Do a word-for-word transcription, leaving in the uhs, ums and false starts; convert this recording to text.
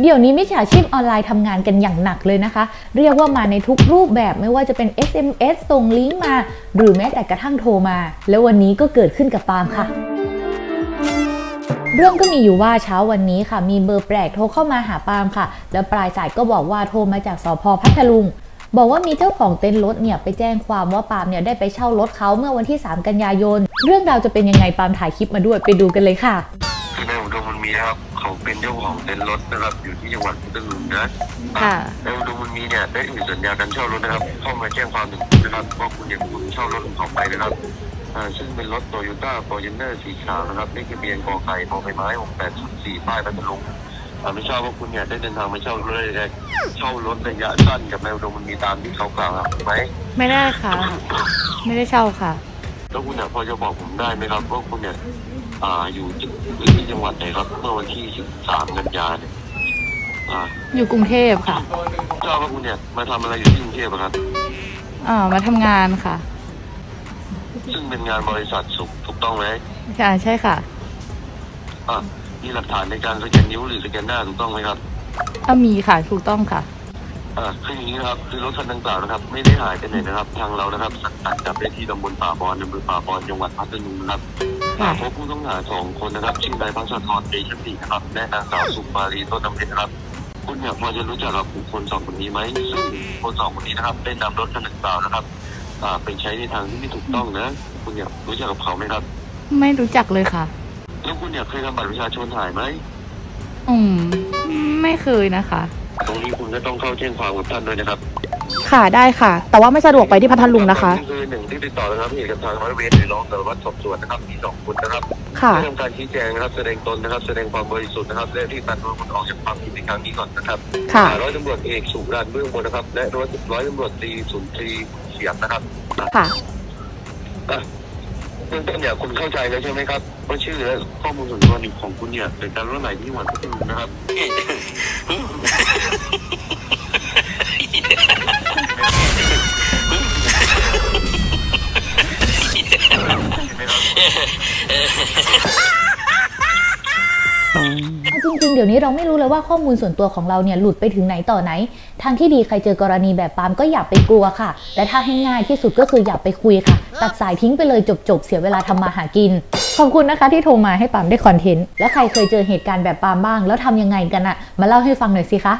เดี๋ยวนี้มิจฉาชีพออนไลน์ทำงานกันอย่างหนักเลยนะคะเรียกว่ามาในทุกรูปแบบไม่ว่าจะเป็น เอส เอ็ม เอส ส่งลิงก์มาหรือแม้แต่กระทั่งโทรมาแล้ววันนี้ก็เกิดขึ้นกับปาล์มค่ะเรื่องก็มีอยู่ว่าเช้าวันนี้ค่ะมีเบอร์แปลกโทรเข้ามาหาปาล์มค่ะแล้วปลายสายก็บอกว่าโทรมาจากสภ.พัทลุงบอกว่ามีเจ้าของเต็นท์รถเนี่ยไปแจ้งความว่าปาล์มเนี่ยได้ไปเช่ารถเขาเมื่อวันที่สามกันยายนเรื่องราวจะเป็นยังไงปาล์มถ่ายคลิปมาด้วยไปดูกันเลยค่ะคือในอุดมมันมีครับเขาเป็นเจ้าของเต็นท์รถนะครับอยู่ที่จังหวัดพัทลุงนะค่ะในอุดมมันมีเนี่ยได้มีสัญญาการเช่ารถนะครับเข้ามาแจ้งความถึงนะครับว่าคุณเนี่ยคุณเช่ารถของเขาไปนะครับซึ่งเป็นรถโตโยต้าฟอร์จูเนอร์สีขาวนะครับเลขทะเบียนกไก่บใบไม้หกแปดศูนย์สี่ป้ายพัทลุงไม่ทราบว่าคุณเนี่ยได้เดินทางมาเช่ารถเช่ารถระยะสั้นกับนายอุดมมันมีตามที่เขากล่าวไหมไม่ได้ค่ะไม่ได้เช่าค่ะแล้วคุณเนี่ยพอจะบอกผมได้ไหมครับว่าคุณเนี่ยอ่าอยู่ที่จังหวัดไหนครับเมื่อวันที่สิบสามกันยายนอ่าอยู่กรุงเทพค่ะทราบว่าคุณเนี่ยมาทำอะไรอยู่ที่กรุงเทพครับอ่ามาทำงานค่ะซึ่งเป็นงานบริษัทถูกต้องไหมใช่ใช่ค่ะอ่ามีหลักฐานในการสแกนนิ้วหรือสแกนหน้าถูกต้องไหมครับถ้ามีค่ะถูกต้องค่ะอ่าคืออย่างนี้นะครับคือรถคันดังกล่าวนะครับไม่ได้หายไปไหนนะครับทางเรานะครับสั่งจับได้ที่ตำบลป่าบอนอำเภอป่าบอนจังหวัดพัทลุงนะครับพบผู้ต้องหาสองคนนะครับชื่อนายพัชรธรเดชศรีนะครับและนางสาวสุมาลีโตจำเป็นนะครับคุณเนี่ยพอจะรู้จักกับบุคคลสองคนนี้ไหมซึ่งคนสองคนนี้นะครับได้นำรถคันดังกล่าวนะครับอ่าไปใช้ในทางที่ไม่ถูกต้องนะคุณเนี่ยรู้จักกับเขาไหมครับไม่รู้จักเลยค่ะแล้วคุณเนี่ยเคยทำบัตรประชาชนหายไหมอืมไม่เคยนะคะตรงนี้คุณก็ต้องเข้าแจ้งความกับท่านด้วยนะครับค่ะได้ค่ะแต่ว่าไม่สะดวกไปที่พัทลุงนะคะคือหนึ่งที่ติดต่อนะครับเหตุกับทางร้อยเวรหรือรองสารวัตรสอบสวนนะครับมีสองคนนะครับค่ะทำการชี้แจงนะครับแสดงตนนะครับแสดงความบริสุทธิ์นะครับและที่ตัดตัวคุณออกจากความผิดในครั้งนี้ก่อนนะครับค่ะร้อยตำรวจเอกสุรันเบื้องบนนะครับและร้อยร้อยตำรวจตรีสุนทรีเสียบนะครับค่ะเรื่องต้นเนี่ยคุณเข้าใจแล้วใช่ไหมครับว่าชื่อและข้อมูลส่วนตัวของคุณเนี่ยเป็นการรู้ไหนที่หวั่นขึ้นนะครับจริงๆเดี๋ยวนี้เราไม่รู้เลยว่าข้อมูลส่วนตัวของเราเนี่ยหลุดไปถึงไหนต่อไหนทางที่ดีใครเจอกรณีแบบปาล์มก็อย่าไปกลัวค่ะและถ้าให้ง่ายที่สุดก็คืออย่าไปคุยค่ะตัดสายทิ้งไปเลยจบๆเสียเวลาทำมาหากินขอบคุณนะคะที่โทรมาให้ปาล์มได้คอนเทนต์แล้วใครเคยเจอเหตุการณ์แบบปาล์มบ้างแล้วทำยังไงกันอะมาเล่าให้ฟังหน่อยสิคะ